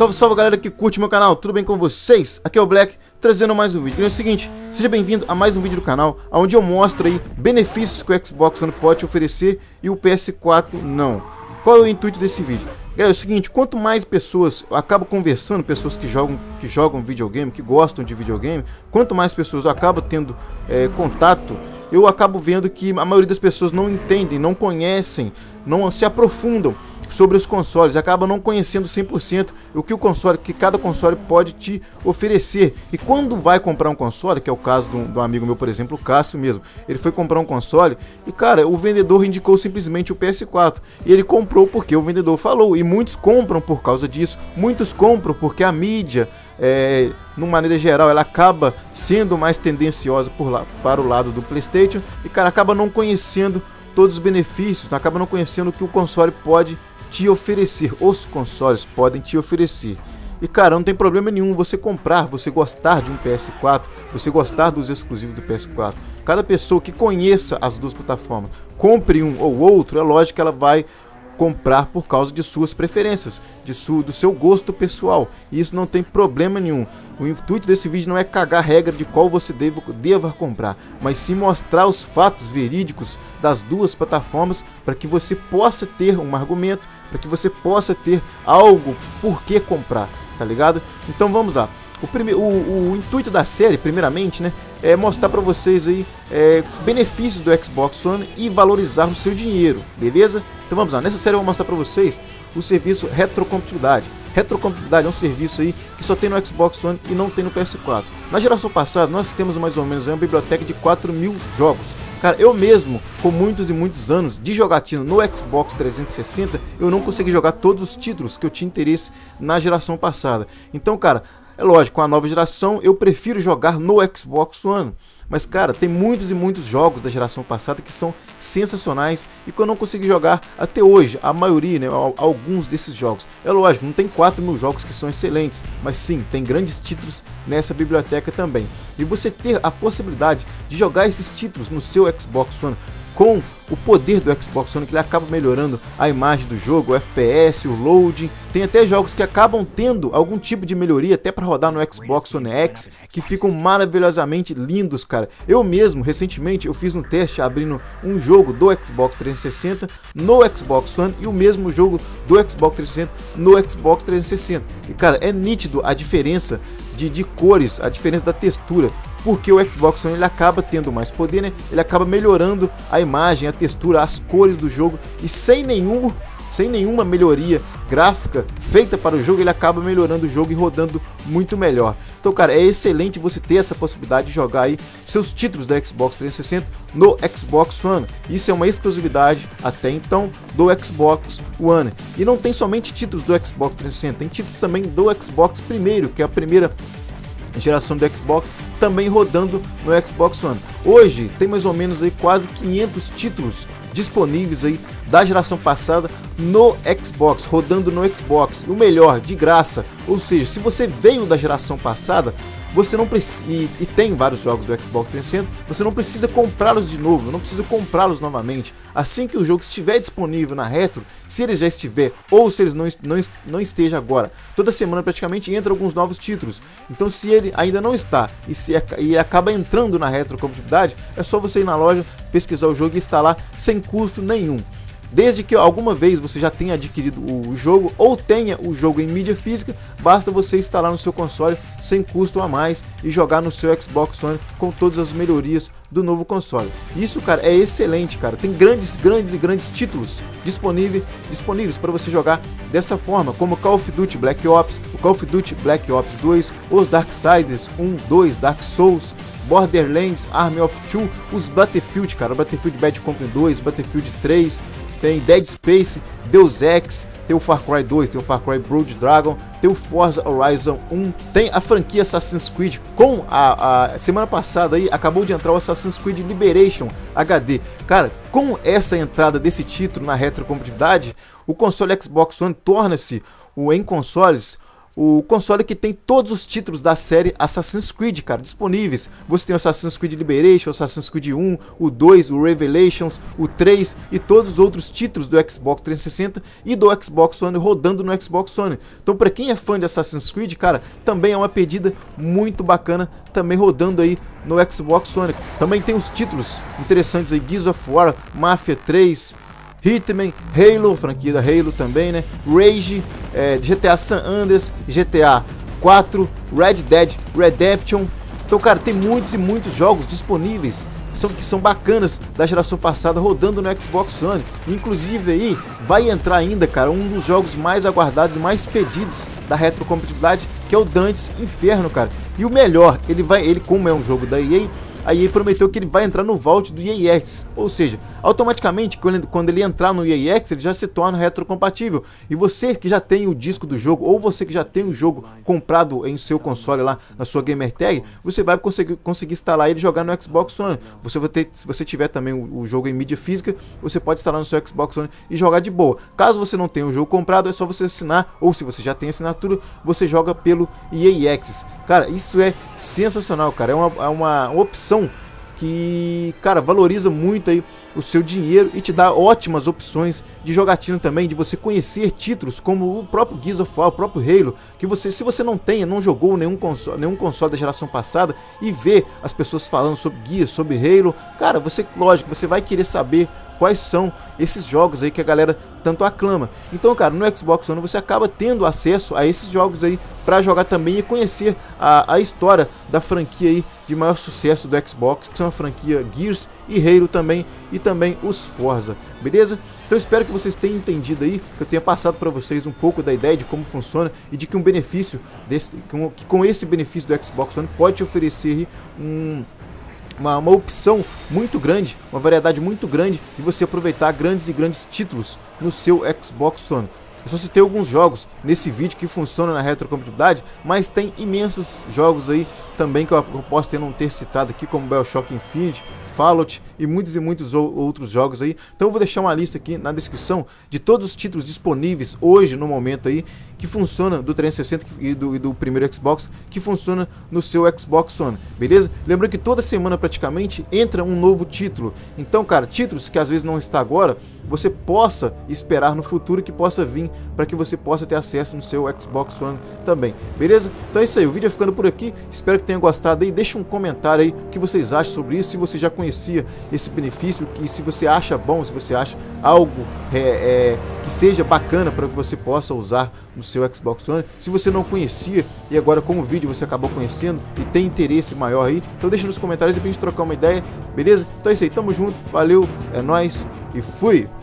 Salve, salve galera que curte meu canal, tudo bem com vocês? Aqui é o Black, trazendo mais um vídeo. E é o seguinte, seja bem-vindo a mais um vídeo do canal, onde eu mostro aí benefícios que o Xbox One pode oferecer e o PS4 não. Qual é o intuito desse vídeo? É o seguinte, quanto mais pessoas, eu acabo conversando, pessoas que jogam videogame, que gostam de videogame, quanto mais pessoas eu acabo tendo contato, eu acabo vendo que a maioria das pessoas não entendem, não conhecem, não se aprofundam sobre os consoles, acaba não conhecendo 100% o que o console, que cada console pode te oferecer. E quando vai comprar um console, que é o caso do amigo meu, por exemplo, o Cássio mesmo, ele foi comprar um console e, cara, o vendedor indicou simplesmente o PS4 e ele comprou porque o vendedor falou. E muitos compram por causa disso, muitos compram porque a mídia, de uma maneira geral, ela acaba sendo mais tendenciosa para o lado do PlayStation e, cara, acaba não conhecendo todos os benefícios, acaba não conhecendo o que o console pode te oferecer, os consoles podem te oferecer. E cara, não tem problema nenhum você comprar, você gostar de um PS4, você gostar dos exclusivos do PS4. Cada pessoa que conheça as duas plataformas, compre um ou outro, é lógico que ela vai comprar por causa de suas preferências, do seu gosto pessoal. E isso não tem problema nenhum. O intuito desse vídeo não é cagar a regra de qual você deva comprar, mas sim mostrar os fatos verídicos das duas plataformas para que você possa ter um argumento, para que você possa ter algo por que comprar, tá ligado? Então vamos lá. O intuito da série, primeiramente, né, é mostrar para vocês aí benefícios do Xbox One e valorizar o seu dinheiro, beleza? Então vamos lá, nessa série eu vou mostrar para vocês o serviço Retrocompatibilidade. Retrocompatibilidade é um serviço aí que só tem no Xbox One e não tem no PS4. Na geração passada nós temos mais ou menos uma biblioteca de 4.000 jogos. Cara, eu mesmo, com muitos e muitos anos de jogatina no Xbox 360, eu não consegui jogar todos os títulos que eu tinha interesse na geração passada. Então, cara, é lógico, com a nova geração eu prefiro jogar no Xbox One, mas cara, tem muitos e muitos jogos da geração passada que são sensacionais e que eu não consegui jogar até hoje, a maioria, né, alguns desses jogos. É lógico, não tem 4.000 jogos que são excelentes, mas sim, tem grandes títulos nessa biblioteca também. E você ter a possibilidade de jogar esses títulos no seu Xbox One, com o poder do Xbox One, que ele acaba melhorando a imagem do jogo, o FPS, o loading. Tem até jogos que acabam tendo algum tipo de melhoria até para rodar no Xbox One X, que ficam maravilhosamente lindos, cara. Eu mesmo, recentemente, eu fiz um teste abrindo um jogo do Xbox 360 no Xbox One e o mesmo jogo do Xbox 360 no Xbox 360. E, cara, é nítido a diferença de cores, a diferença da textura, porque o Xbox One ele acaba tendo mais poder, né? Ele acaba melhorando a imagem, a textura, as cores do jogo e sem nenhuma melhoria gráfica feita para o jogo, ele acaba melhorando o jogo e rodando muito melhor. Então, cara, é excelente você ter essa possibilidade de jogar aí seus títulos da Xbox 360 no Xbox One. Isso é uma exclusividade até então do Xbox One. E não tem somente títulos do Xbox 360, tem títulos também do Xbox Primeiro, que é a primeira geração do Xbox, também rodando no Xbox One. Hoje tem mais ou menos aí quase 500 títulos disponíveis aí da geração passada no Xbox, rodando no Xbox, o melhor, de graça. Ou seja, se você veio da geração passada, você não precisa, e tem vários jogos do Xbox 360, você não precisa comprá-los de novo, não precisa comprá-los novamente. Assim que o jogo estiver disponível na Retro, se ele já estiver, ou se ele não esteja agora, toda semana praticamente entra alguns novos títulos. Então se ele ainda não está e acaba entrando na Retrocompatibilidade, é só você ir na loja, pesquisar o jogo e instalar sem custo nenhum. Desde que alguma vez você já tenha adquirido o jogo ou tenha o jogo em mídia física, basta você instalar no seu console sem custo a mais e jogar no seu Xbox One com todas as melhorias do novo console. Isso, cara, é excelente, cara. Tem grandes títulos disponíveis para você jogar dessa forma, como Call of Duty Black Ops, o Call of Duty Black Ops 2, os Darksiders 1, 2, Dark Souls, Borderlands, Army of Two, os Battlefield, cara, Battlefield Bad Company 2, Battlefield 3, tem Dead Space, Deus Ex, tem o Far Cry 2, tem o Far Cry Blood Dragon, tem o Forza Horizon 1, tem a franquia Assassin's Creed. Com a semana passada aí acabou de entrar o Assassin's Creed Liberation HD. Cara, com essa entrada desse título na retrocompatibilidade, o console Xbox One torna-se em consoles o console que tem todos os títulos da série Assassin's Creed, cara, disponíveis. Você tem o Assassin's Creed Liberation, o Assassin's Creed 1, o 2, o Revelations, o 3 e todos os outros títulos do Xbox 360 e do Xbox One rodando no Xbox One. Então, para quem é fã de Assassin's Creed, cara, também é uma pedida muito bacana, também rodando aí no Xbox One. Também tem os títulos interessantes aí, Gears of War, Mafia 3, Hitman, Halo, franquia da Halo também, né? Rage, GTA San Andreas, GTA 4, Red Dead Redemption. Então, cara, tem muitos e muitos jogos disponíveis que são bacanas da geração passada rodando no Xbox One. Inclusive aí vai entrar ainda, cara, um dos jogos mais aguardados e mais pedidos da retrocompatibilidade, que é o Dante's Inferno, cara. E o melhor, ele como é um jogo da EA, a EA prometeu que ele vai entrar no vault do EAX, ou seja, automaticamente quando ele entrar no EAX, ele já se torna retrocompatível. E você que já tem o disco do jogo, ou você que já tem o jogo comprado em seu console lá na sua gamertag, você vai conseguir instalar ele e jogar no Xbox One. Você vai ter, se você tiver também o jogo em mídia física, você pode instalar no seu Xbox One e jogar de boa. Caso você não tenha o jogo comprado, é só você assinar, ou se você já tem assinatura, você joga pelo EAX. Cara, isso é sensacional, cara, é uma opção que, cara, valoriza muito aí o seu dinheiro e te dá ótimas opções de jogatina também, de você conhecer títulos como o próprio Gears of War, o próprio Halo, que você, se você não jogou nenhum console da geração passada e vê as pessoas falando sobre Gears, sobre Halo, cara, você, lógico, você vai querer saber quais são esses jogos aí que a galera tanto aclama. Então, cara, no Xbox One você acaba tendo acesso a esses jogos aí para jogar também e conhecer a história da franquia aí de maior sucesso do Xbox, que são a franquia Gears e Halo também, e também os Forza, beleza? Então espero que vocês tenham entendido aí, que eu tenha passado para vocês um pouco da ideia de como funciona e de que um benefício desse, que com esse benefício do Xbox One pode te oferecer uma opção muito grande, uma variedade muito grande de você aproveitar grandes títulos no seu Xbox One. Eu só citei alguns jogos nesse vídeo que funcionam na retrocompatibilidade, mas tem imensos jogos aí também que eu posso não ter citado aqui, como BioShock Infinite, Fallout e muitos outros jogos aí. Então eu vou deixar uma lista aqui na descrição de todos os títulos disponíveis hoje no momento aí, que funciona do 360 e do primeiro Xbox, que funciona no seu Xbox One, beleza? Lembrando que toda semana praticamente entra um novo título. Então, cara, títulos que às vezes não está agora, você possa esperar no futuro que possa vir, para que você possa ter acesso no seu Xbox One também, beleza? Então é isso aí, o vídeo é ficando por aqui, espero que tenham gostado aí, deixa um comentário aí o que vocês acham sobre isso, se você já conhecia esse benefício, e se você acha bom, se você acha algo que seja bacana para que você possa usar no seu Xbox One. Se você não conhecia e agora com o vídeo você acabou conhecendo e tem interesse maior aí, então deixa nos comentários aí pra gente trocar uma ideia, beleza? Então é isso aí, tamo junto, valeu, é nóis e fui!